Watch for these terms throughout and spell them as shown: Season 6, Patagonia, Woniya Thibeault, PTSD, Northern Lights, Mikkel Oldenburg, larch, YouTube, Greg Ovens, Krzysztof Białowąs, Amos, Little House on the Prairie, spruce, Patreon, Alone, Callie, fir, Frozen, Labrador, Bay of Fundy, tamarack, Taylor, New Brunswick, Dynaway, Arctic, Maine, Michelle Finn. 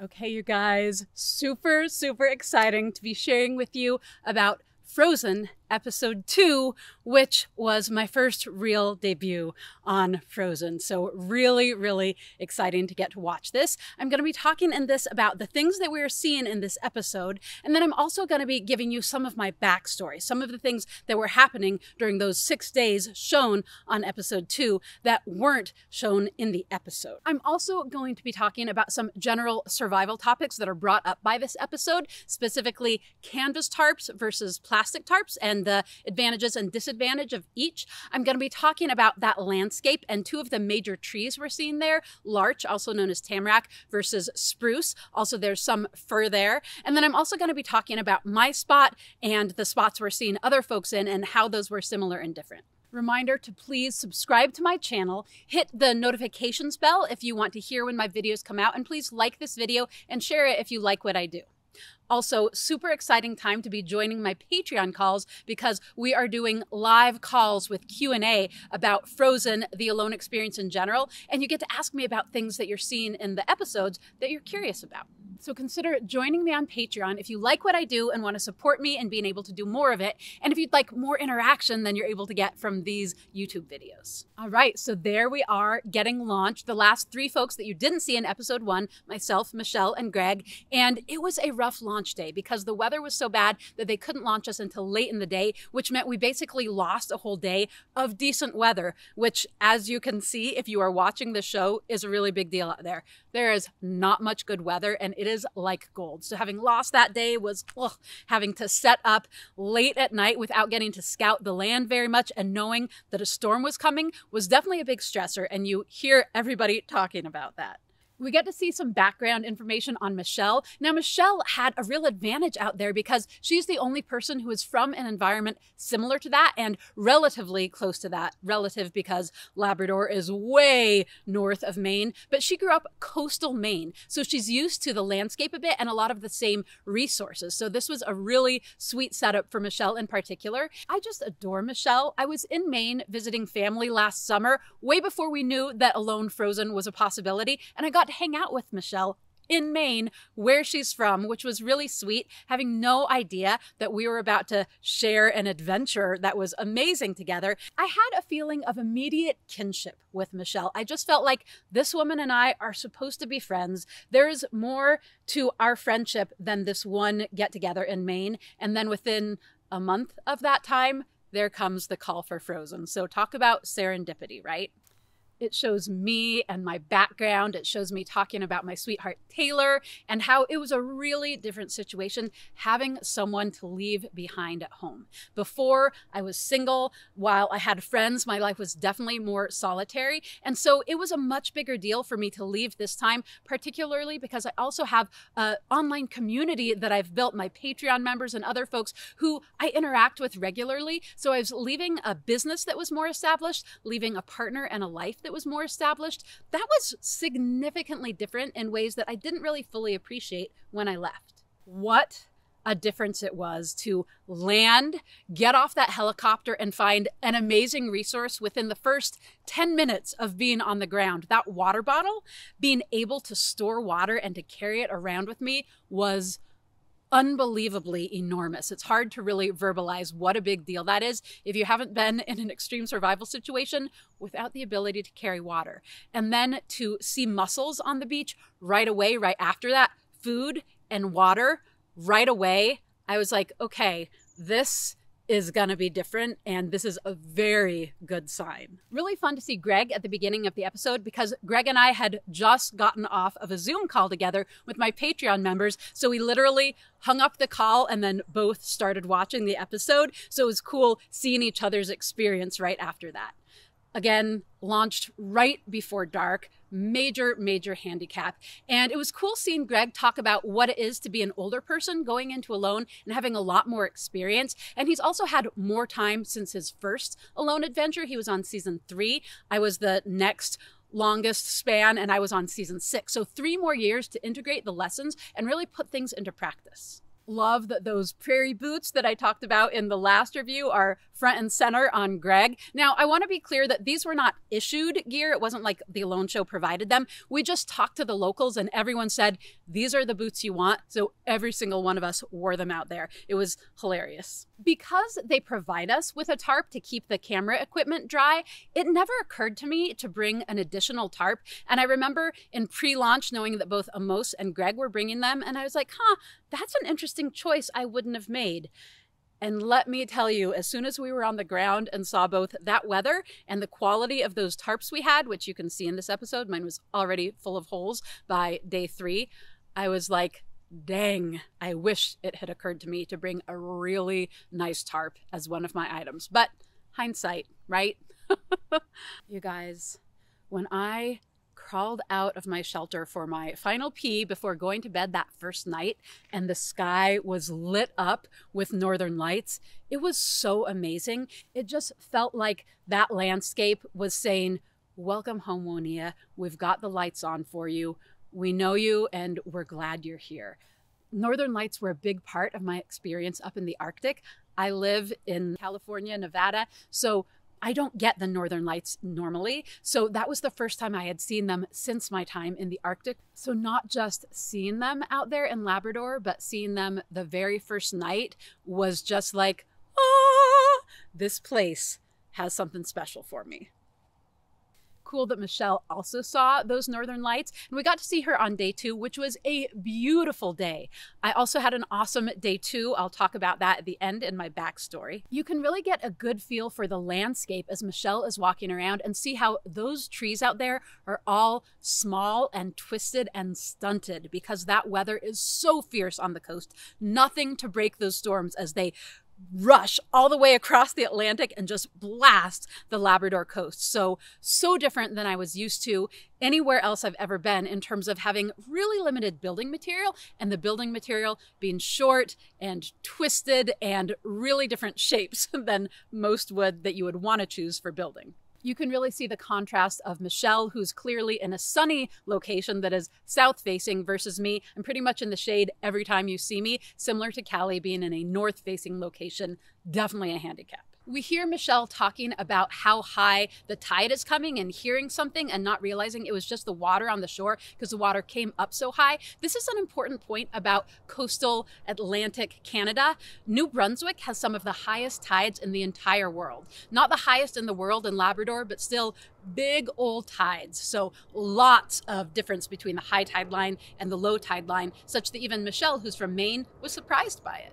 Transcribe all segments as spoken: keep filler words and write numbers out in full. Okay, you guys, super, super exciting to be sharing with you about Frozen episode two, which was my first real debut on Frozen. So really, really exciting to get to watch this. I'm going to be talking in this about the things that we are seeing in this episode. And then I'm also going to be giving you some of my backstory, some of the things that were happening during those six days shown on episode two that weren't shown in the episode. I'm also going to be talking about some general survival topics that are brought up by this episode, specifically canvas tarps versus plastic tarps and and the advantages and disadvantage of each. I'm going to be talking about that landscape and two of the major trees we're seeing there, larch, also known as tamarack, versus spruce. Also, there's some fir there. And then I'm also going to be talking about my spot and the spots we're seeing other folks in and how those were similar and different. Reminder to please subscribe to my channel, hit the notifications bell if you want to hear when my videos come out, and please like this video and share it if you like what I do. Also, super exciting time to be joining my Patreon calls because we are doing live calls with Q and A about Frozen, the Alone experience in general, and you get to ask me about things that you're seeing in the episodes that you're curious about. So consider joining me on Patreon if you like what I do and want to support me in being able to do more of it, and if you'd like more interaction than you're able to get from these YouTube videos. All right, so there we are, getting launched. The last three folks that you didn't see in episode one, myself, Michelle, and Greg, and it was a rough launch day because the weather was so bad that they couldn't launch us until late in the day, which meant we basically lost a whole day of decent weather, which, as you can see, if you are watching the show, is a really big deal out there. There is not much good weather, and it is like gold. So having lost that day was ugh, having to set up late at night without getting to scout the land very much and knowing that a storm was coming was definitely a big stressor, and you hear everybody talking about that. We get to see some background information on Michelle. Now, Michelle had a real advantage out there because she's the only person who is from an environment similar to that and relatively close to that, relative because Labrador is way north of Maine, but she grew up coastal Maine. So she's used to the landscape a bit and a lot of the same resources. So this was a really sweet setup for Michelle in particular. I just adore Michelle. I was in Maine visiting family last summer, way before we knew that Alone Frozen was a possibility, and I got to hang out with Michelle in Maine, where she's from, which was really sweet, having no idea that we were about to share an adventure that was amazing together. I had a feeling of immediate kinship with Michelle. I just felt like this woman and I are supposed to be friends. There is more to our friendship than this one get-together in Maine. And then within a month of that time, there comes the call for Frozen. So talk about serendipity, right? It shows me and my background. It shows me talking about my sweetheart, Taylor, and how it was a really different situation having someone to leave behind at home. Before, I was single. While I had friends, my life was definitely more solitary. And so it was a much bigger deal for me to leave this time, particularly because I also have an online community that I've built, my Patreon members and other folks who I interact with regularly. So I was leaving a business that was more established, leaving a partner and a life that That was more established. That was significantly different in ways that I didn't really fully appreciate when I left. What a difference it was to land, get off that helicopter, and find an amazing resource within the first ten minutes of being on the ground. That water bottle, being able to store water and to carry it around with me was unbelievably enormous. It's hard to really verbalize what a big deal that is if you haven't been in an extreme survival situation without the ability to carry water. And then to see mussels on the beach right away, right after that, food and water right away, I was like, okay, this is gonna be different, and this is a very good sign. Really fun to see Greg at the beginning of the episode because Greg and I had just gotten off of a Zoom call together with my Patreon members, so we literally hung up the call and then both started watching the episode, so it was cool seeing each other's experience right after that. Again, launched right before dark, major, major handicap. And it was cool seeing Greg talk about what it is to be an older person going into Alone and having a lot more experience. And he's also had more time since his first Alone adventure. He was on season three. I was the next longest span, and I was on season six. So three more years to integrate the lessons and really put things into practice. love that those prairie boots that I talked about in the last review are front and center on Greg. Now, I want to be clear that these were not issued gear. It wasn't like the Alone show provided them. We just talked to the locals and everyone said, these are the boots you want. So every single one of us wore them out there. It was hilarious. Because they provide us with a tarp to keep the camera equipment dry, it never occurred to me to bring an additional tarp. And I remember in pre-launch knowing that both Amos and Greg were bringing them. And I was like, huh, that's an interesting choice I wouldn't have made. And let me tell you, as soon as we were on the ground and saw both that weather and the quality of those tarps we had, which you can see in this episode, mine was already full of holes by day three, I was like, dang, I wish it had occurred to me to bring a really nice tarp as one of my items. But hindsight, right? You guys, when I crawled out of my shelter for my final pee before going to bed that first night and the sky was lit up with northern lights, it was so amazing. It just felt like that landscape was saying, welcome home, Woniya. We've got the lights on for you. We know you and we're glad you're here. Northern Lights were a big part of my experience up in the Arctic. I live in California, Nevada, so I don't get the Northern Lights normally. So that was the first time I had seen them since my time in the Arctic. So not just seeing them out there in Labrador, but seeing them the very first night was just like, ah, this place has something special for me. Cool that Michelle also saw those northern lights, and we got to see her on day two, which was a beautiful day. I also had an awesome day two. I'll talk about that at the end in my backstory. You can really get a good feel for the landscape as Michelle is walking around and see how those trees out there are all small and twisted and stunted because that weather is so fierce on the coast. Nothing to break those storms as they rush all the way across the Atlantic and just blast the Labrador coast. So, so different than I was used to anywhere else I've ever been in terms of having really limited building material and the building material being short and twisted and really different shapes than most wood that you would want to choose for building. You can really see the contrast of Michelle, who's clearly in a sunny location that is south-facing versus me. I'm pretty much in the shade every time you see me, similar to Callie being in a north-facing location, definitely a handicap. We hear Michelle talking about how high the tide is coming and hearing something and not realizing it was just the water on the shore because the water came up so high. This is an important point about coastal Atlantic Canada. New Brunswick has some of the highest tides in the entire world. Not the highest in the world in Labrador, but still big old tides. So lots of difference between the high tide line and the low tide line, such that even Michelle, who's from Maine, was surprised by it.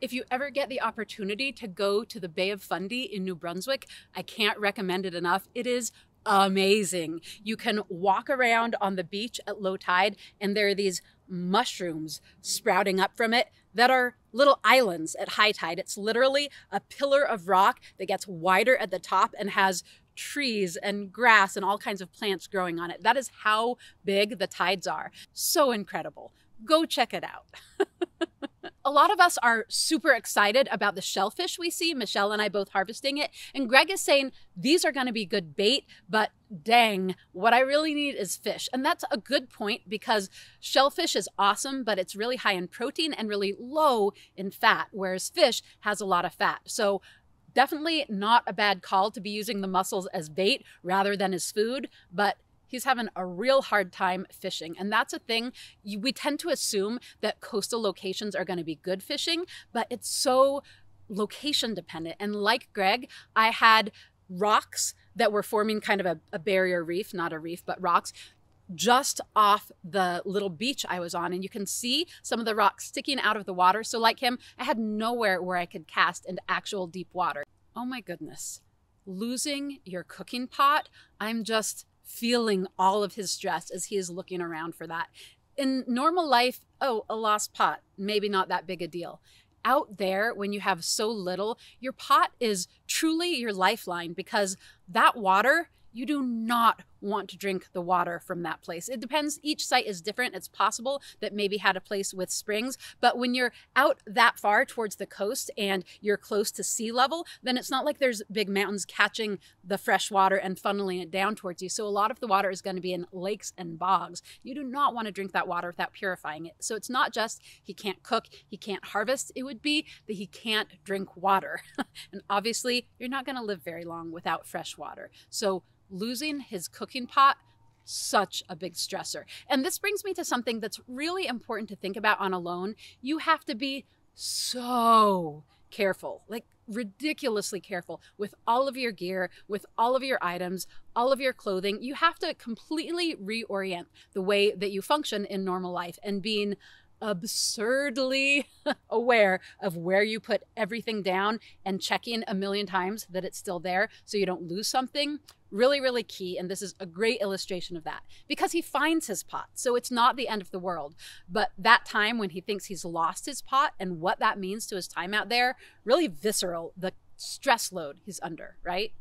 If you ever get the opportunity to go to the Bay of Fundy in New Brunswick, I can't recommend it enough. It is amazing. You can walk around on the beach at low tide, and there are these mushrooms sprouting up from it that are little islands at high tide. It's literally a pillar of rock that gets wider at the top and has trees and grass and all kinds of plants growing on it. That is how big the tides are. So incredible. Go check it out. A lot of us are super excited about the shellfish we see, Michelle and I both harvesting it, and Greg is saying these are going to be good bait, but dang, what I really need is fish. And that's a good point because shellfish is awesome, but it's really high in protein and really low in fat, whereas fish has a lot of fat. So definitely not a bad call to be using the mussels as bait rather than as food, but he's having a real hard time fishing. And that's a thing, we tend to assume that coastal locations are going to be good fishing, but it's so location dependent. And like Greg, I had rocks that were forming kind of a, a barrier reef, not a reef, but rocks just off the little beach I was on. And you can see some of the rocks sticking out of the water. So like him, I had nowhere where I could cast into actual deep water. Oh my goodness, losing your cooking pot. I'm just feeling all of his stress as he is looking around for that. In normal life, oh, a lost pot, maybe not that big a deal. Out there, when you have so little, your pot is truly your lifeline because that water, you do not want to drink the water from that place. It depends. Each site is different. It's possible that maybe had a place with springs, but when you're out that far towards the coast and you're close to sea level, then it's not like there's big mountains catching the fresh water and funneling it down towards you. So a lot of the water is going to be in lakes and bogs. You do not want to drink that water without purifying it. So it's not just he can't cook, he can't harvest. It would be that he can't drink water. And obviously you're not going to live very long without fresh water. So losing his cooking pot, such a big stressor. And this brings me to something that's really important to think about on Alone. You have to be so careful, like ridiculously careful with all of your gear, with all of your items, all of your clothing. You have to completely reorient the way that you function in normal life and being absurdly aware of where you put everything down and checking a million times that it's still there so you don't lose something. Really, really key. And this is a great illustration of that because he finds his pot. So it's not the end of the world. But that time when he thinks he's lost his pot and what that means to his time out there, really visceral, the stress load he's under, right?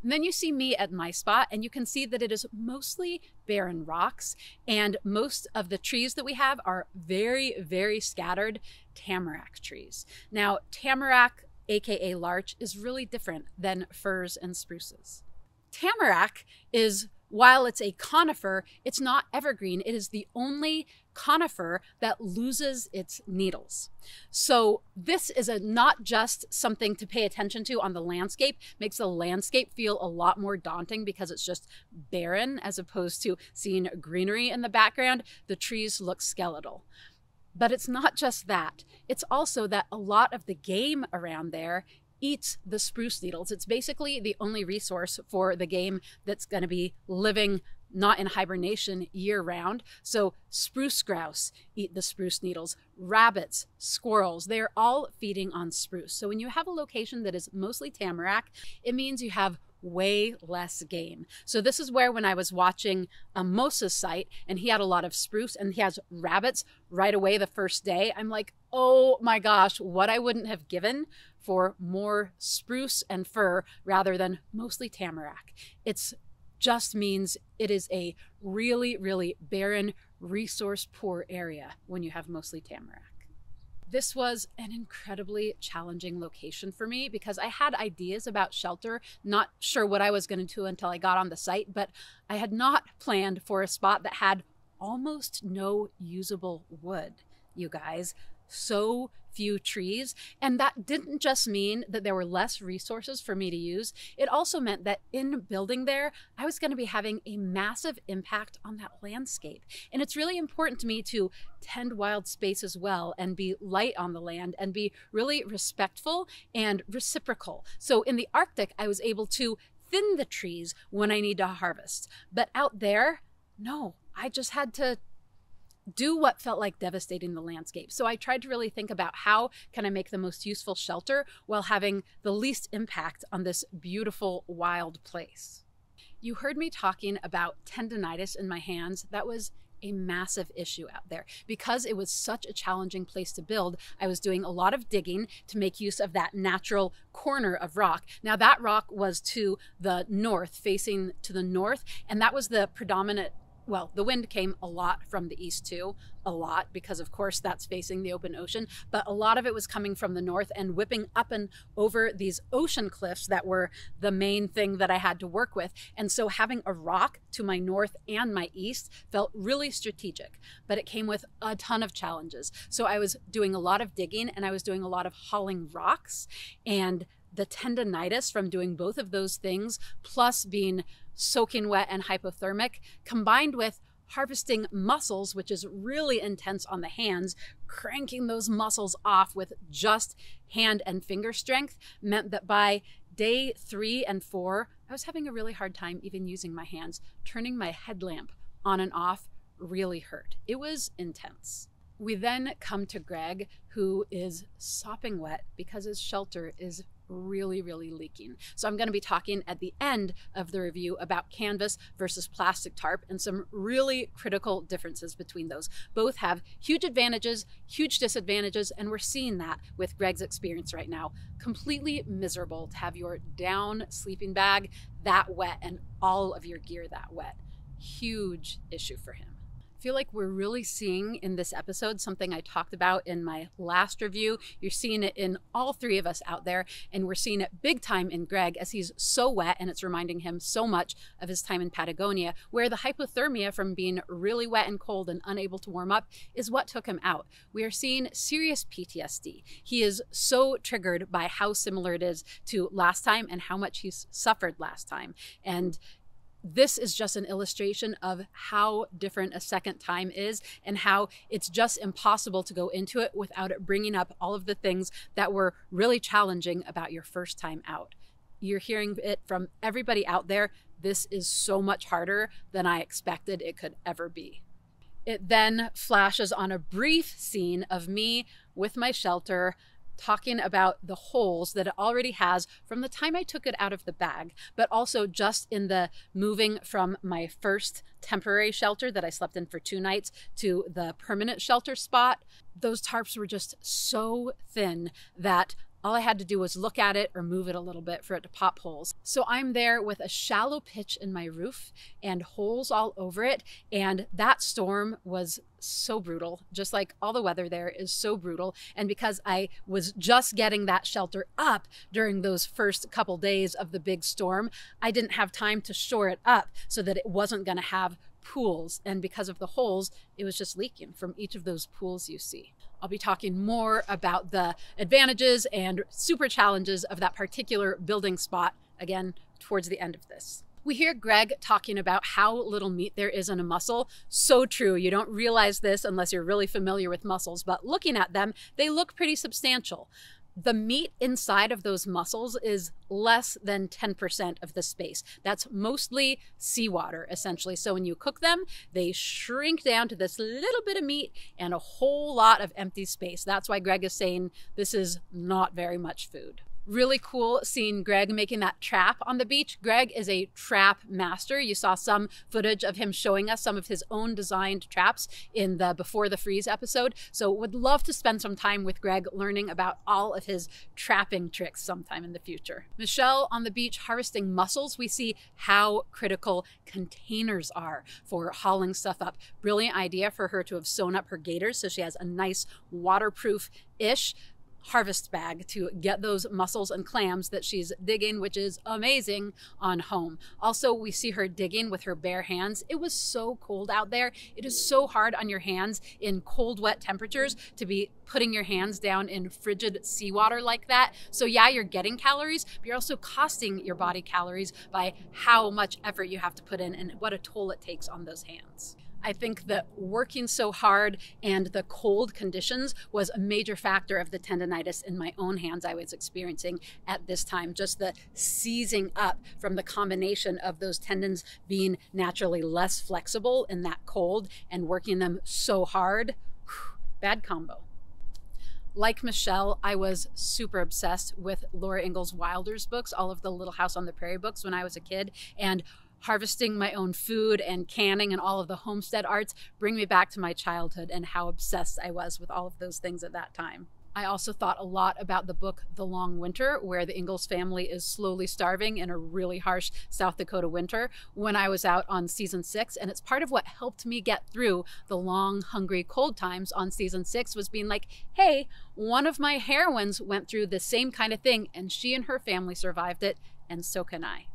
And then you see me at my spot and you can see that it is mostly barren rocks and most of the trees that we have are very, very scattered tamarack trees. Now, tamarack, aka larch, is really different than firs and spruces. Tamarack is, while it's a conifer, it's not evergreen. It is the only conifer that loses its needles. So this is a not just something to pay attention to on the landscape. Makes the landscape feel a lot more daunting because it's just barren as opposed to seeing greenery in the background. The trees look skeletal. But it's not just that. It's also that a lot of the game around there eats the spruce needles. It's basically the only resource for the game that's going to be living not in hibernation year round. So spruce grouse eat the spruce needles, rabbits, squirrels, they're all feeding on spruce. So when you have a location that is mostly tamarack, it means you have way less game. So this is where when I was watching Amos's site and he had a lot of spruce and he has rabbits right away the first day, I'm like, oh my gosh, what I wouldn't have given for more spruce and fir rather than mostly tamarack. It's just means it is a really, really barren, resource-poor area when you have mostly tamarack. This was an incredibly challenging location for me because I had ideas about shelter, not sure what I was going to do until I got on the site, but I had not planned for a spot that had almost no usable wood, you guys. So few trees. And that didn't just mean that there were less resources for me to use. It also meant that in building there, I was going to be having a massive impact on that landscape. And it's really important to me to tend wild space as well and be light on the land and be really respectful and reciprocal. So in the Arctic, I was able to thin the trees when I need to harvest. But out there, no, I just had to do what felt like devastating the landscape. So I tried to really think about how can I make the most useful shelter while having the least impact on this beautiful wild place. You heard me talking about tendonitis in my hands. That was a massive issue out there. Because it was such a challenging place to build, I was doing a lot of digging to make use of that natural corner of rock. Now that rock was to the north, facing to the north, and that was the predominant. Well, the wind came a lot from the east too, a lot, because of course that's facing the open ocean, but a lot of it was coming from the north and whipping up and over these ocean cliffs that were the main thing that I had to work with. And so having a rock to my north and my east felt really strategic, but it came with a ton of challenges. So I was doing a lot of digging and I was doing a lot of hauling rocks, and the tendonitis from doing both of those things, plus being soaking wet and hypothermic, combined with harvesting muscles, which is really intense on the hands, cranking those muscles off with just hand and finger strength, meant that by day three and four, I was having a really hard time even using my hands. Turning my headlamp on and off really hurt. It was intense. We then come to Greg, who is sopping wet because his shelter is really, really leaking. So I'm going to be talking at the end of the review about canvas versus plastic tarp and some really critical differences between those. Both have huge advantages, huge disadvantages, and we're seeing that with Greg's experience right now. Completely miserable to have your down sleeping bag that wet and all of your gear that wet. huge issue for him. I feel like we're really seeing in this episode something I talked about in my last review. You're seeing it in all three of us out there, and we're seeing it big time in Greg as he's so wet, and it's reminding him so much of his time in Patagonia, where the hypothermia from being really wet and cold and unable to warm up is what took him out. We are seeing serious P T S D. He is so triggered by how similar it is to last time and how much he's suffered last time. And this is just an illustration of how different a second time is and how it's just impossible to go into it without it bringing up all of the things that were really challenging about your first time out. You're hearing it from everybody out there. This is so much harder than I expected it could ever be. It then flashes on a brief scene of me with my shelter, talking about the holes that it already has from the time I took it out of the bag, but also just in the moving from my first temporary shelter that I slept in for two nights to the permanent shelter spot. Those tarps were just so thin that all I had to do was look at it or move it a little bit for it to pop holes. So I'm there with a shallow pitch in my roof and holes all over it. And that storm was so brutal, just like all the weather there is so brutal. And because I was just getting that shelter up during those first couple days of the big storm, I didn't have time to shore it up so that it wasn't going to have pools. And because of the holes, it was just leaking from each of those pools you see. I'll be talking more about the advantages and super challenges of that particular building spot again towards the end of this. We hear Greg talking about how little meat there is in a mussel. So true. You don't realize this unless you're really familiar with mussels, but looking at them, they look pretty substantial. The meat inside of those mussels is less than ten percent of the space. That's mostly seawater, essentially. So when you cook them, they shrink down to this little bit of meat and a whole lot of empty space. That's why Greg is saying this is not very much food. Really cool seeing Greg making that trap on the beach. Greg is a trap master. You saw some footage of him showing us some of his own designed traps in the Before the Freeze episode. So would love to spend some time with Greg learning about all of his trapping tricks sometime in the future. Michelle on the beach harvesting mussels. We see how critical containers are for hauling stuff up. Brilliant idea for her to have sewn up her gaiters so she has a nice waterproof-ish harvest bag to get those mussels and clams that she's digging, which is amazing, on home. Also, we see her digging with her bare hands. It was so cold out there. It is so hard on your hands in cold, wet temperatures to be putting your hands down in frigid seawater like that. So yeah, you're getting calories, but you're also costing your body calories by how much effort you have to put in and what a toll it takes on those hands. I think that working so hard and the cold conditions was a major factor of the tendonitis in my own hands I was experiencing at this time. Just the seizing up from the combination of those tendons being naturally less flexible in that cold and working them so hard. Bad combo. Like Michelle, I was super obsessed with Laura Ingalls Wilder's books, all of the Little House on the Prairie books when I was a kid. And harvesting my own food and canning and all of the homestead arts bring me back to my childhood and how obsessed I was with all of those things at that time. I also thought a lot about the book The Long Winter, where the Ingalls family is slowly starving in a really harsh South Dakota winter, when I was out on season six. And it's part of what helped me get through the long, hungry, cold times on season six was being like, hey, one of my heroines went through the same kind of thing and she and her family survived it, and so can I.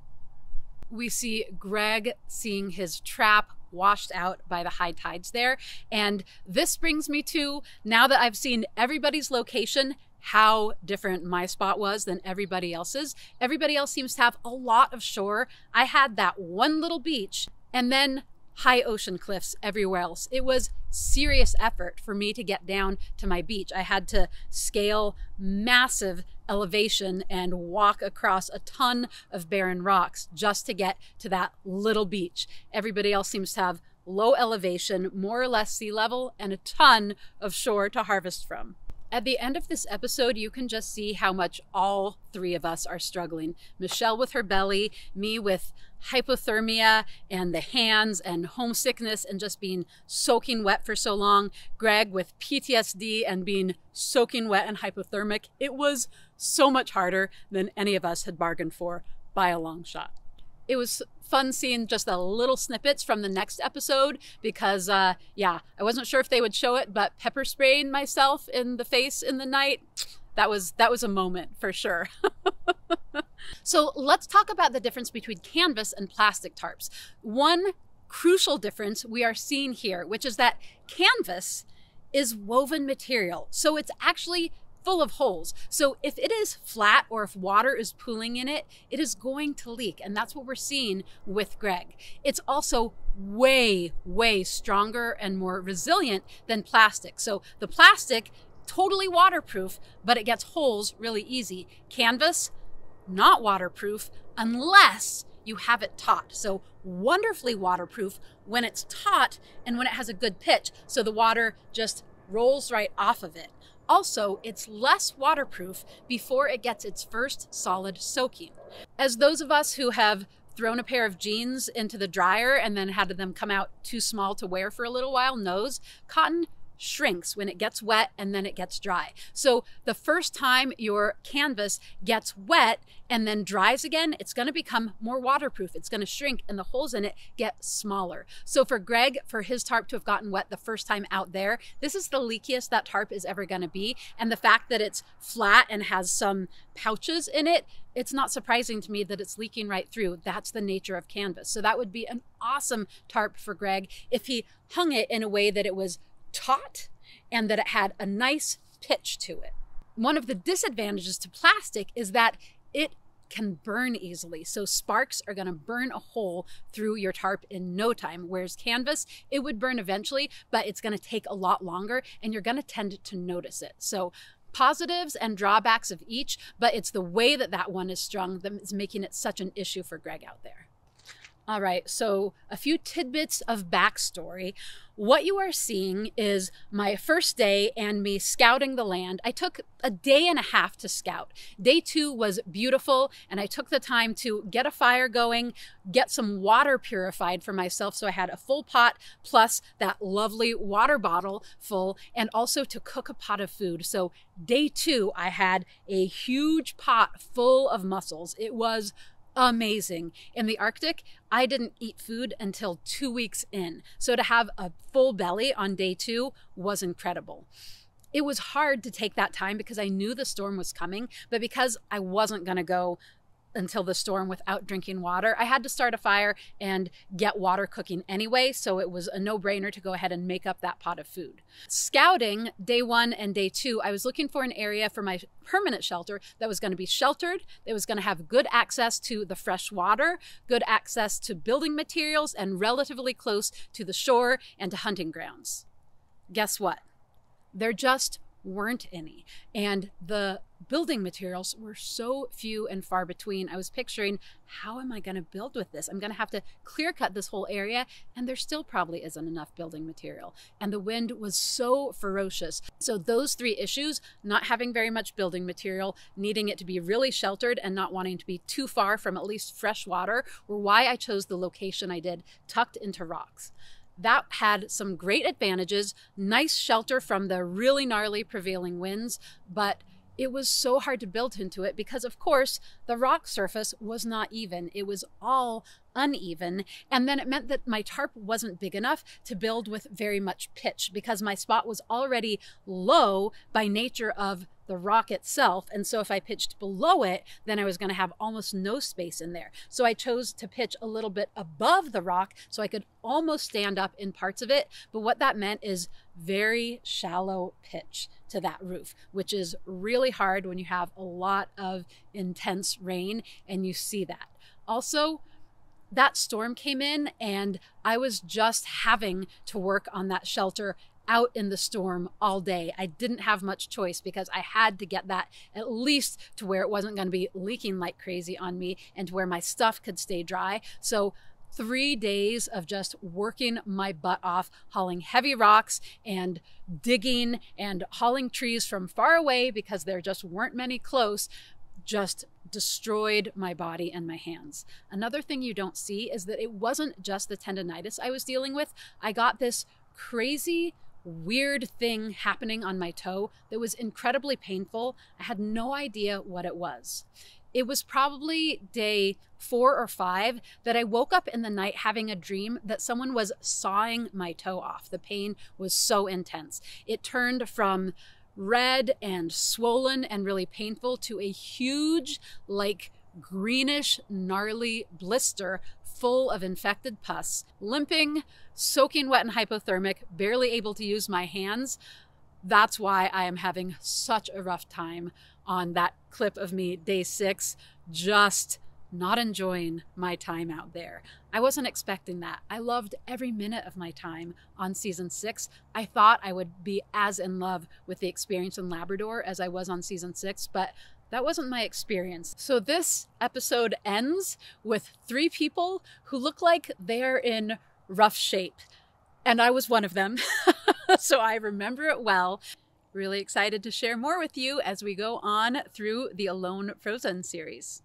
We see Greg seeing his trap washed out by the high tides there. And this brings me to, now that I've seen everybody's location, how different my spot was than everybody else's. Everybody else seems to have a lot of shore. I had that one little beach and then high ocean cliffs everywhere else. It was serious effort for me to get down to my beach. I had to scale massive elevation and walk across a ton of barren rocks just to get to that little beach. Everybody else seems to have low elevation, more or less sea level, and a ton of shore to harvest from. At the end of this episode, you can just see how much all three of us are struggling. Michelle with her belly, me with hypothermia and the hands and homesickness and just being soaking wet for so long. Greg with P T S D and being soaking wet and hypothermic. It was so much harder than any of us had bargained for by a long shot. it was fun seeing just the little snippets from the next episode because, uh, yeah, I wasn't sure if they would show it, but pepper spraying myself in the face in the night, that was, that was a moment for sure. So let's talk about the difference between canvas and plastic tarps. One crucial difference we are seeing here, which is that canvas is woven material. So it's actually full of holes. So if it is flat or if water is pooling in it, it is going to leak. And that's what we're seeing with Greg. It's also way, way stronger and more resilient than plastic. So the plastic, totally waterproof, but it gets holes really easy. Canvas, not waterproof unless you have it taut. So wonderfully waterproof when it's taut and when it has a good pitch. So the water just rolls right off of it. Also, it's less waterproof before it gets its first solid soaking. As those of us who have thrown a pair of jeans into the dryer and then had them come out too small to wear for a little while knows, cotton shrinks when it gets wet and then it gets dry. So the first time your canvas gets wet and then dries again, it's going to become more waterproof. It's going to shrink and the holes in it get smaller. So for Greg, for his tarp to have gotten wet the first time out there, this is the leakiest that tarp is ever going to be. And the fact that it's flat and has some pouches in it, it's not surprising to me that it's leaking right through. That's the nature of canvas. So that would be an awesome tarp for Greg if he hung it in a way that it was taut and that it had a nice pitch to it. One of the disadvantages to plastic is that it can burn easily. So sparks are going to burn a hole through your tarp in no time. Whereas canvas, it would burn eventually, but it's going to take a lot longer and you're going to tend to notice it. So positives and drawbacks of each, but it's the way that that one is strung that is making it such an issue for Greg out there. All right, so a few tidbits of backstory. What you are seeing is my first day and me scouting the land. I took a day and a half to scout. Day two was beautiful, and I took the time to get a fire going, get some water purified for myself, so I had a full pot plus that lovely water bottle full, and also to cook a pot of food. So day two, I had a huge pot full of mussels. It was amazing. In the Arctic, I didn't eat food until two weeks in. So to have a full belly on day two was incredible. It was hard to take that time because I knew the storm was coming, but because I wasn't going to go until the storm without drinking water, I had to start a fire and get water cooking anyway. So it was a no-brainer to go ahead and make up that pot of food. Scouting day one and day two, I was looking for an area for my permanent shelter that was going to be sheltered, that was going to have good access to the fresh water, good access to building materials, and relatively close to the shore and to hunting grounds. Guess what? There just weren't any. And the building materials were so few and far between. I was picturing, how am I going to build with this? I'm going to have to clear cut this whole area, and there still probably isn't enough building material. And the wind was so ferocious. So those three issues, not having very much building material, needing it to be really sheltered and not wanting to be too far from at least fresh water, were why I chose the location I did, tucked into rocks. That had some great advantages, nice shelter from the really gnarly prevailing winds, but it was so hard to build into it because, of course, the rock surface was not even. It was all uneven. And then it meant that my tarp wasn't big enough to build with very much pitch because my spot was already low by nature of the rock itself. And so if I pitched below it, then I was going to have almost no space in there. So I chose to pitch a little bit above the rock so I could almost stand up in parts of it. But what that meant is very shallow pitch to that roof, which is really hard when you have a lot of intense rain and you see that. Also, that storm came in and I was just having to work on that shelter out in the storm all day. I didn't have much choice because I had to get that at least to where it wasn't going to be leaking like crazy on me and to where my stuff could stay dry. So three days of just working my butt off, hauling heavy rocks and digging and hauling trees from far away because there just weren't many close, just destroyed my body and my hands. Another thing you don't see is that it wasn't just the tendonitis I was dealing with. I got this crazy weird thing happening on my toe that was incredibly painful. I had no idea what it was. It was probably day four or five that I woke up in the night having a dream that someone was sawing my toe off. The pain was so intense. It turned from red and swollen and really painful to a huge, like greenish, gnarly blister full of infected pus, limping, soaking wet and hypothermic, barely able to use my hands. That's why I am having such a rough time on that clip of me day six, just not enjoying my time out there. I wasn't expecting that. I loved every minute of my time on season six. I thought I would be as in love with the experience in Labrador as I was on season six, but that wasn't my experience. So this episode ends with three people who look like they're in rough shape. And I was one of them, so I remember it well. Really excited to share more with you as we go on through the Alone Frozen series.